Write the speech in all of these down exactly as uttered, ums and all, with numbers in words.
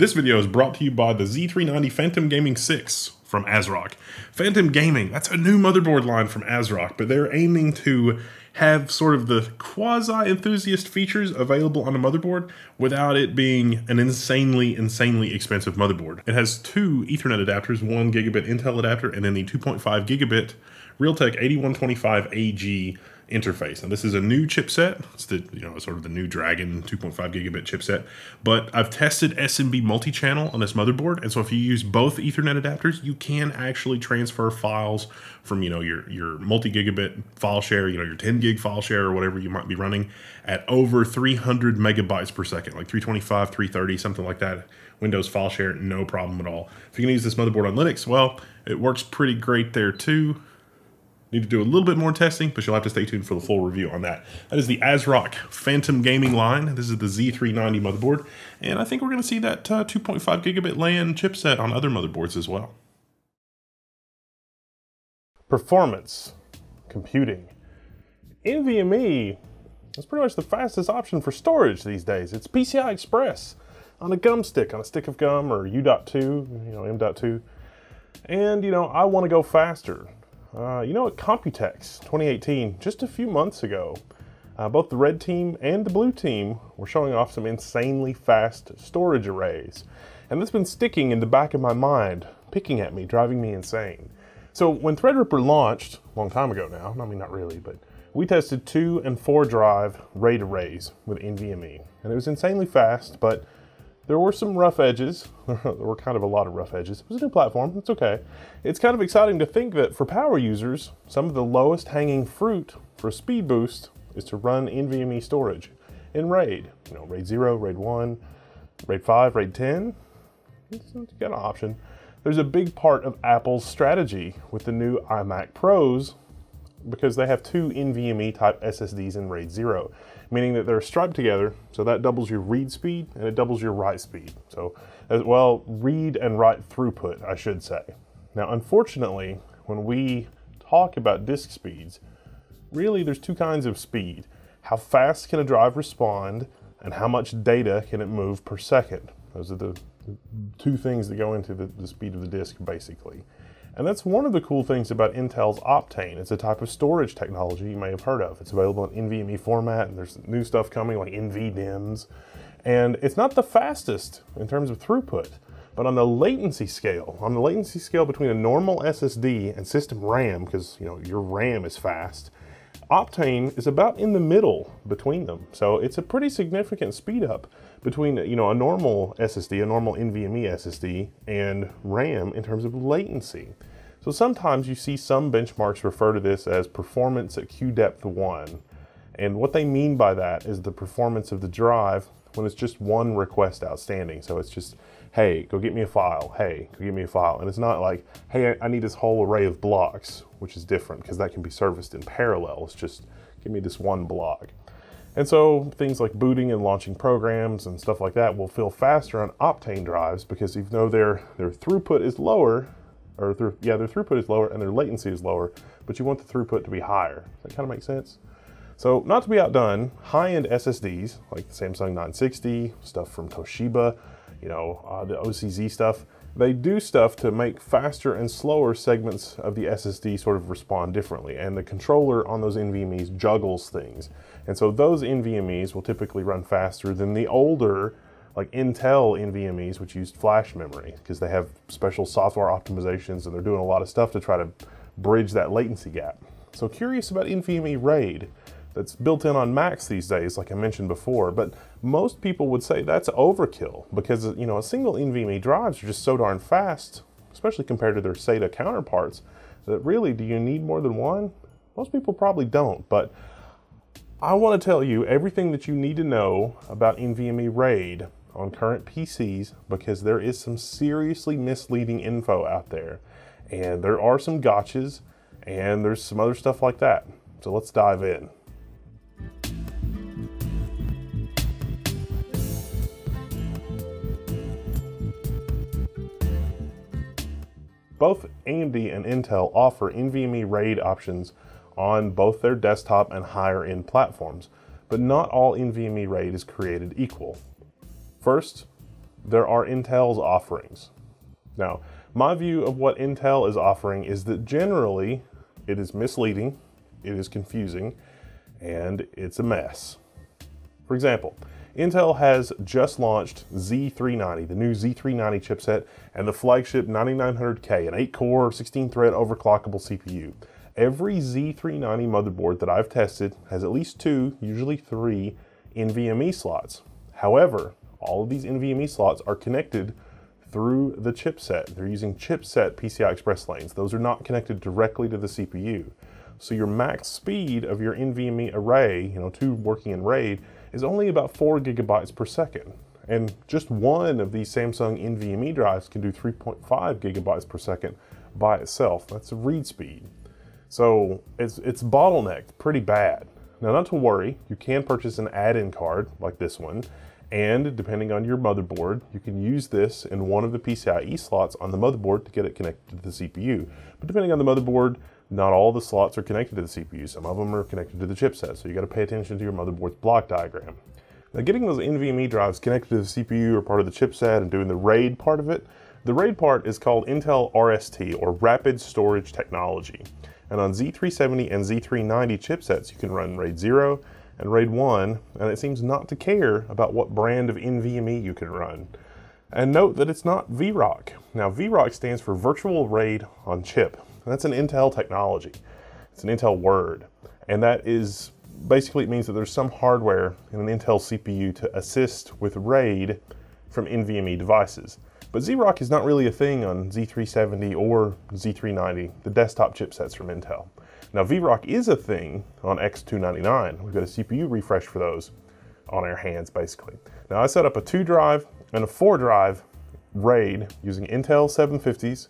This video is brought to you by the Z three ninety Phantom Gaming six from ASRock. Phantom Gaming, that's a new motherboard line from ASRock, but they're aiming to have sort of the quasi-enthusiast features available on a motherboard without it being an insanely, insanely expensive motherboard. It has two Ethernet adapters, one gigabit Intel adapter, and then the two point five gigabit Realtek eighty-one twenty-five A G interface. And this is a new chipset. It's the, you know, sort of the new Dragon two point five gigabit chipset, but I've tested S M B multi-channel on this motherboard. And so if you use both Ethernet adapters, you can actually transfer files from, you know, your, your multi-gigabit file share, you know, your ten gig file share or whatever you might be running at over three hundred megabytes per second, like three twenty-five, three thirty, something like that. Windows file share, no problem at all. If you can use this motherboard on Linux, well, it works pretty great there too. Need to do a little bit more testing, but you'll have to stay tuned for the full review on that. That is the ASRock Phantom Gaming line. This is the Z three ninety motherboard, and I think we're going to see that uh, two point five gigabit LAN chipset on other motherboards as well. Performance, computing. NVMe is pretty much the fastest option for storage these days. It's P C I Express on a gum stick, on a stick of gum, or U dot two, you know, M dot two. And, you know, I want to go faster. Uh, you know, at Computex twenty eighteen, just a few months ago, uh, both the red team and the blue team were showing off some insanely fast storage arrays. And that's been sticking in the back of my mind, picking at me, driving me insane. So when Threadripper launched, a long time ago now, I mean, not really, but we tested two and four drive RAID arrays with NVMe. And it was insanely fast, but there were some rough edges. There were kind of a lot of rough edges. It was a new platform, it's okay. It's kind of exciting to think that for power users, some of the lowest hanging fruit for a speed boost is to run NVMe storage in RAID. You know, RAID zero, RAID one, RAID five, RAID ten, it's got an option. There's a big part of Apple's strategy with the new iMac Pros because they have two NVMe type S S Ds in RAID zero, meaning that they're striped together, so that doubles your read speed and it doubles your write speed. So, as well, read and write throughput, I should say. Now, unfortunately, when we talk about disk speeds, really there's two kinds of speed. How fast can a drive respond and how much data can it move per second? Those are the two things that go into the, the speed of the disk, basically. And that's one of the cool things about Intel's Optane. It's a type of storage technology you may have heard of. It's available in NVMe format, and there's new stuff coming like NVDIMMs. And it's not the fastest in terms of throughput, but on the latency scale, on the latency scale between a normal S S D and system RAM, because you know your RAM is fast, Optane is about in the middle between them. So it's a pretty significant speed up between, you know, a normal S S D, a normal NVMe S S D, and RAM in terms of latency. So sometimes you see some benchmarks refer to this as performance at Q depth one. And what they mean by that is the performance of the drive when it's just one request outstanding. So it's just, hey, go get me a file. Hey, go get me a file. And it's not like, hey, I need this whole array of blocks, which is different because that can be serviced in parallel. It's just, give me this one block. And so things like booting and launching programs and stuff like that will feel faster on Optane drives because even though their, their throughput is lower, or their, yeah, their throughput is lower and their latency is lower, but you want the throughput to be higher. Does that kind of make sense? So not to be outdone, high-end S S Ds like the Samsung nine sixty, stuff from Toshiba, you know, uh, the O C Z stuff, they do stuff to make faster and slower segments of the S S D sort of respond differently. And the controller on those NVMe's juggles things. And so those NVMe's will typically run faster than the older, like Intel NVMe's, which used flash memory, because they have special software optimizations and they're doing a lot of stuff to try to bridge that latency gap. So curious about NVMe RAID. That's built in on Macs these days, like I mentioned before, but most people would say that's overkill because, you know, a single NVMe drives are just so darn fast, especially compared to their SATA counterparts, that really, do you need more than one? Most people probably don't, but I want to tell you everything that you need to know about NVMe RAID on current P Cs because there is some seriously misleading info out there, and there are some gotchas, and there's some other stuff like that. So let's dive in. Both A M D and Intel offer NVMe RAID options on both their desktop and higher end platforms, but not all NVMe RAID is created equal. First, there are Intel's offerings. Now, my view of what Intel is offering is that generally it is misleading, it is confusing, and it's a mess. For example, Intel has just launched Z three ninety, the new Z three ninety chipset, and the flagship ninety-nine hundred K, an eight core, sixteen thread overclockable C P U. Every Z three ninety motherboard that I've tested has at least two, usually three, NVMe slots. However, all of these NVMe slots are connected through the chipset. They're using chipset P C I Express lanes. Those are not connected directly to the C P U. So your max speed of your NVMe array, you know, two working in RAID, is only about four gigabytes per second. And just one of these Samsung NVMe drives can do three point five gigabytes per second by itself. That's a read speed. So it's, it's bottlenecked pretty bad. Now, not to worry, you can purchase an add-in card like this one, and depending on your motherboard, you can use this in one of the PCIe slots on the motherboard to get it connected to the C P U. But depending on the motherboard, not all the slots are connected to the C P U. Some of them are connected to the chipset, so you got to pay attention to your motherboard's block diagram. Now, getting those NVMe drives connected to the C P U or part of the chipset and doing the RAID part of it, the RAID part is called Intel R S T, or Rapid Storage Technology. And on Z three seventy and Z three ninety chipsets, you can run RAID zero and RAID one, and it seems not to care about what brand of NVMe you can run. And note that it's not VROC. Now, VROC stands for Virtual RAID on Chip. That's an Intel technology. It's an Intel word. And that is, basically it means that there's some hardware in an Intel C P U to assist with RAID from NVMe devices. But ZROC is not really a thing on Z three seventy or Z three ninety, the desktop chipsets from Intel. Now, VROC is a thing on X two ninety-nine. We've got a C P U refresh for those on our hands, basically. Now, I set up a two drive and a four drive RAID using Intel seven fifties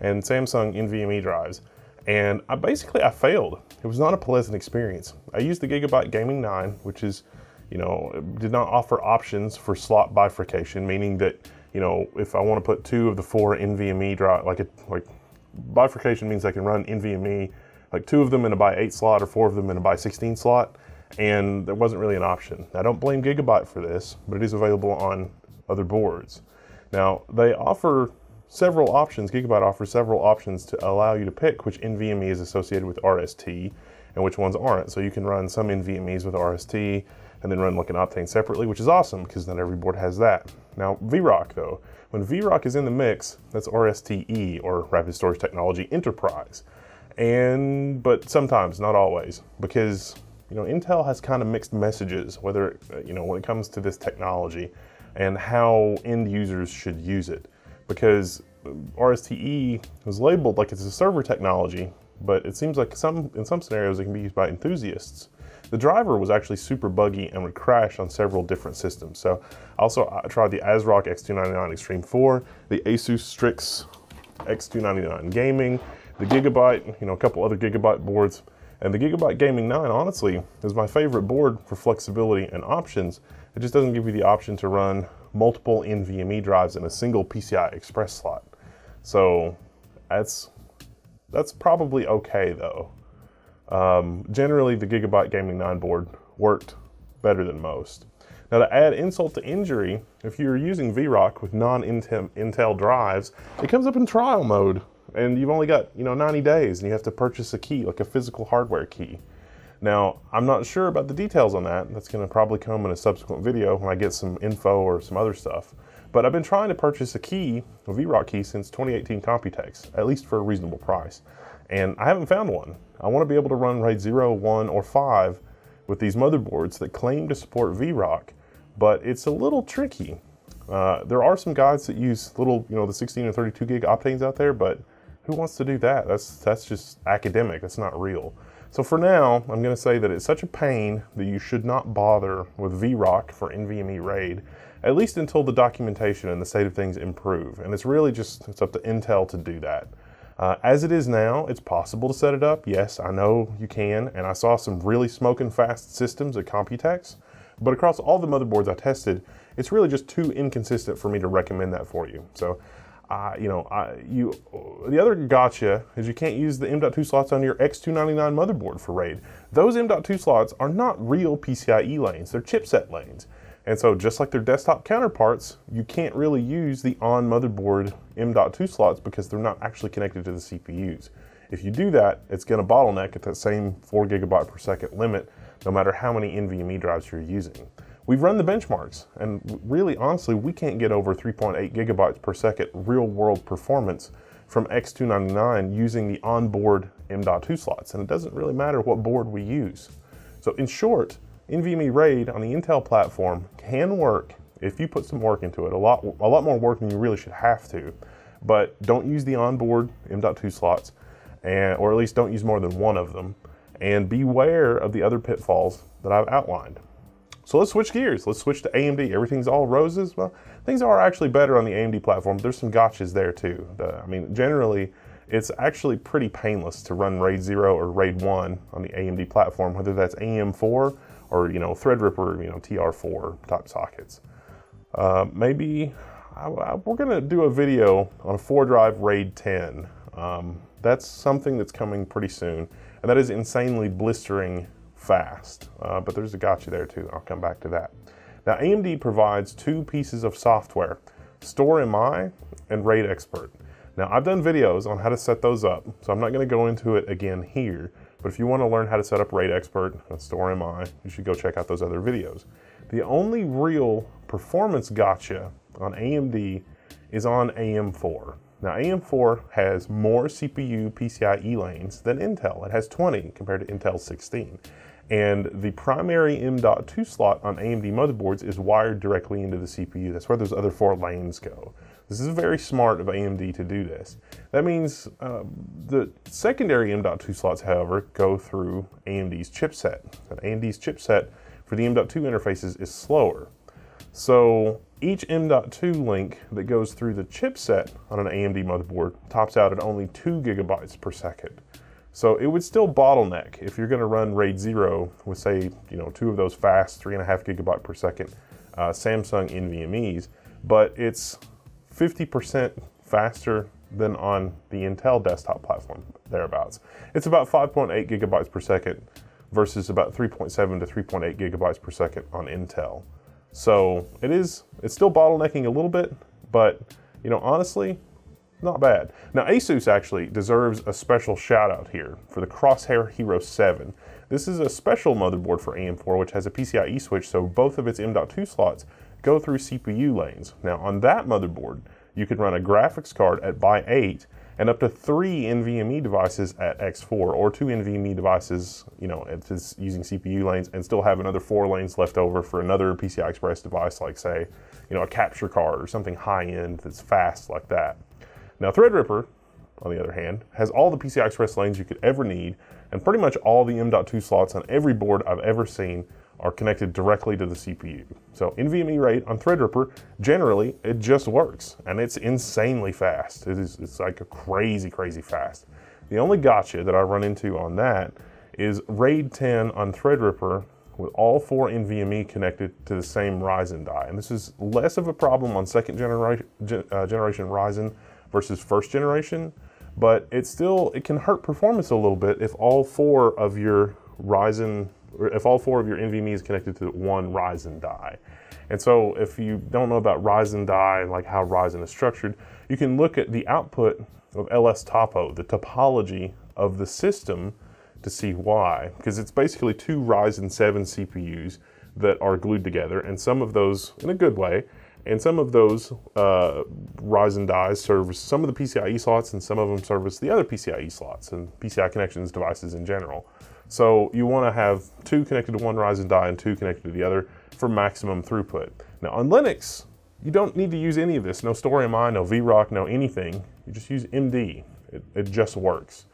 and Samsung NVMe drives. And I basically, I failed. It was not a pleasant experience. I used the Gigabyte Gaming nine, which is, you know, did not offer options for slot bifurcation, meaning that, you know, if I want to put two of the four NVMe drive, like, a, like bifurcation means I can run NVMe, like two of them in a by eight slot or four of them in a by sixteen slot, and there wasn't really an option. I don't blame Gigabyte for this, but it is available on other boards. Now, they offer several options, Gigabyte offers several options to allow you to pick which NVMe is associated with R S T and which ones aren't. So you can run some NVMe's with R S T and then run like an Optane separately, which is awesome because not every board has that. Now, VROC though, when VROC is in the mix, that's R S T E, or Rapid Storage Technology Enterprise. And, but sometimes, not always, because, you know, Intel has kind of mixed messages, whether, you know, when it comes to this technology and how end users should use it. Because R S T E is labeled like it's a server technology, but it seems like some, in some scenarios it can be used by enthusiasts. The driver was actually super buggy and would crash on several different systems. So also I tried the ASRock X two ninety-nine Extreme four, the Asus Strix X two ninety-nine Gaming, the Gigabyte, you know, a couple other Gigabyte boards. And the Gigabyte Gaming nine, honestly, is my favorite board for flexibility and options. It just doesn't give you the option to run multiple NVMe drives in a single P C I Express slot. So that's, that's probably okay though. Um, generally, the Gigabyte Gaming nine board worked better than most. Now, to add insult to injury, if you're using VROC with non-Intel drives, it comes up in trial mode. And you've only got, you know, ninety days, and you have to purchase a key, like a physical hardware key. Now, I'm not sure about the details on that. That's going to probably come in a subsequent video when I get some info or some other stuff. But I've been trying to purchase a key, a VROC key, since twenty eighteen Computex, at least for a reasonable price. And I haven't found one. I want to be able to run RAID zero, one, or five with these motherboards that claim to support VROC, but it's a little tricky. Uh, there are some guides that use little, you know, the sixteen or thirty-two gig Optanes out there, but who wants to do that? That's, that's just academic, that's not real. So for now, I'm gonna say that it's such a pain that you should not bother with VROC for NVMe RAID, at least until the documentation and the state of things improve. And it's really just, it's up to Intel to do that. Uh, as it is now, it's possible to set it up. Yes, I know you can. And I saw some really smoking fast systems at Computex, but across all the motherboards I tested, it's really just too inconsistent for me to recommend that for you. So Uh, you know, I, you, the other gotcha is you can't use the M dot two slots on your X two ninety-nine motherboard for RAID. Those M dot two slots are not real P C I E lanes, they're chipset lanes. And so just like their desktop counterparts, you can't really use the on motherboard M dot two slots because they're not actually connected to the C P Us. If you do that, it's going to bottleneck at that same four gigabyte per second limit, no matter how many NVMe drives you're using. We've run the benchmarks, and really honestly, we can't get over three point eight gigabytes per second real world performance from X two ninety-nine using the onboard M dot two slots, and it doesn't really matter what board we use. So in short, NVMe RAID on the Intel platform can work if you put some work into it, a lot, a lot more work than you really should have to, but don't use the onboard M dot two slots, and, or at least don't use more than one of them, and beware of the other pitfalls that I've outlined. So let's switch gears. Let's switch to A M D. Everything's all roses. Well, things are actually better on the A M D platform. There's some gotchas there too. The, I mean, generally, it's actually pretty painless to run RAID zero or RAID one on the A M D platform, whether that's A M four or, you know, Threadripper, you know, T R four type sockets. Uh, maybe I, I, we're gonna do a video on four drive RAID ten. Um, that's something that's coming pretty soon. And that is insanely blistering fast, uh, but there's a gotcha there too. I'll come back to that. Now A M D provides two pieces of software, StoreMI and RAID Expert. Now I've done videos on how to set those up, so I'm not gonna go into it again here, but if you wanna learn how to set up RAID Expert and StoreMI, you should go check out those other videos. The only real performance gotcha on A M D is on A M four. Now A M four has more C P U PCIe lanes than Intel. It has twenty compared to Intel's sixteen. And the primary M dot two slot on A M D motherboards is wired directly into the C P U. That's where those other four lanes go. This is very smart of A M D to do this. That means uh, the secondary M dot two slots, however, go through A M D's chipset. And A M D's chipset for the M dot two interfaces is slower. So each M dot two link that goes through the chipset on an A M D motherboard tops out at only two gigabytes per second. So it would still bottleneck if you're gonna run RAID zero with, say, you know, two of those fast three and a half gigabyte per second uh, Samsung NVMe's, but it's fifty percent faster than on the Intel desktop platform, thereabouts. It's about five point eight gigabytes per second versus about three point seven to three point eight gigabytes per second on Intel. So it is, it's still bottlenecking a little bit, but, you know, honestly, not bad. Now ASUS actually deserves a special shout out here for the Crosshair Hero seven. This is a special motherboard for A M four, which has a PCIe switch, so both of its M dot two slots go through C P U lanes. Now on that motherboard, you can run a graphics card at by eight and up to three NVMe devices at by four, or two NVMe devices, you know, using C P U lanes, and still have another four lanes left over for another P C I Express device, like, say, you know, a capture card or something high-end that's fast like that. Now Threadripper, on the other hand, has all the P C I Express lanes you could ever need, and pretty much all the M dot two slots on every board I've ever seen are connected directly to the C P U. So NVMe RAID on Threadripper, generally, it just works, and it's insanely fast. It is, it's like a crazy, crazy fast. The only gotcha that I run into on that is RAID ten on Threadripper with all four NVMe connected to the same Ryzen die. And this is less of a problem on second genera uh, generation Ryzen versus first generation, but it still, it can hurt performance a little bit if all four of your Ryzen if all four of your NVMe is connected to one Ryzen die. And so if you don't know about Ryzen die, like how Ryzen is structured, you can look at the output of L S Topo, the topology of the system, to see why. Because it's basically two Ryzen seven C P Us that are glued together, and some of those in a good way, and some of those uh, Ryzen dies service some of the PCIe slots, and some of them service the other PCIe slots and PCI connections devices in general. So you want to have two connected to one Ryzen die and two connected to the other for maximum throughput. Now on Linux, you don't need to use any of this. No StoreMI, no VRock, no anything. You just use M D. It, it just works.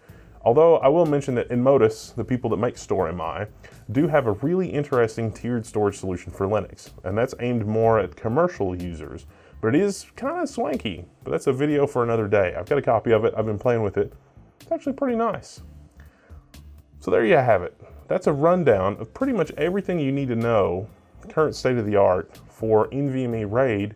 Although I will mention that Inmodus, the people that make StoreMI, do have a really interesting tiered storage solution for Linux. And that's aimed more at commercial users, but it is kind of swanky. But that's a video for another day. I've got a copy of it. I've been playing with it. It's actually pretty nice. So there you have it. That's a rundown of pretty much everything you need to know, current state of the art for NVMe RAID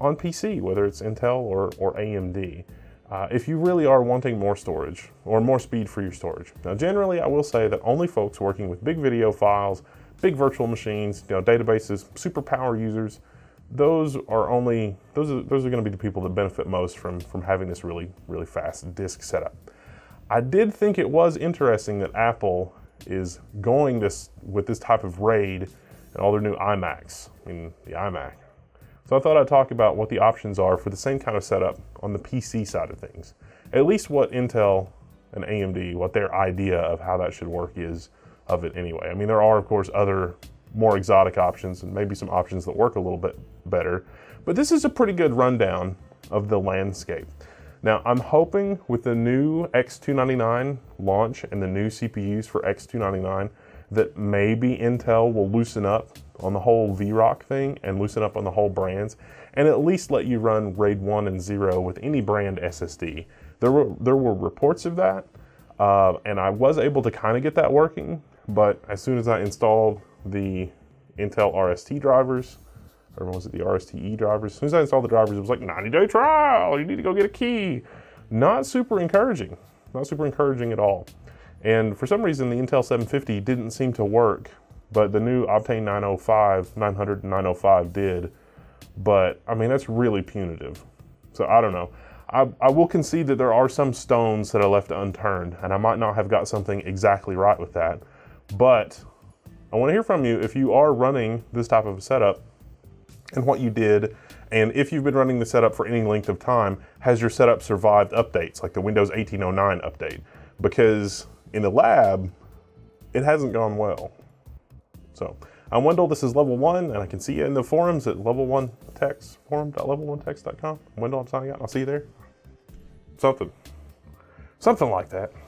on P C, whether it's Intel or, or A M D. Uh, if you really are wanting more storage or more speed for your storage. Now generally I will say that only folks working with big video files, big virtual machines, you know, databases, super power users, those are only those are those are going to be the people that benefit most from from having this really really fast disk setup. I did think it was interesting that Apple is going this with this type of RAID and all their new iMacs. I mean the iMac. So I thought I'd talk about what the options are for the same kind of setup on the P C side of things. At least what Intel and A M D, what their idea of how that should work is of it anyway. I mean, there are of course other more exotic options and maybe some options that work a little bit better, but this is a pretty good rundown of the landscape. Now I'm hoping with the new X two ninety-nine launch and the new C P Us for X two ninety-nine that maybe Intel will loosen up on the whole V ROC thing and loosen up on the whole brands and at least let you run RAID one and zero with any brand S S D. There were, there were reports of that uh, and I was able to kind of get that working, but as soon as I installed the Intel R S T drivers, or was it the R S T E drivers? As soon as I installed the drivers, it was like ninety day trial, you need to go get a key. Not super encouraging, not super encouraging at all. And for some reason, the Intel seven fifty didn't seem to work, but the new Optane nine oh five, nine hundred and nine oh five did. But I mean, that's really punitive. So I don't know. I, I will concede that there are some stones that I left unturned, and I might not have got something exactly right with that, but I want to hear from you if you are running this type of a setup and what you did, and if you've been running the setup for any length of time, has your setup survived updates like the Windows eighteen oh nine update? Because in the lab, it hasn't gone well. So I'm Wendell, this is Level One, and I can see you in the forums at level one techs, forum dot level one techs dot com. Wendell, I'm signing out, I'll see you there. Something, something like that.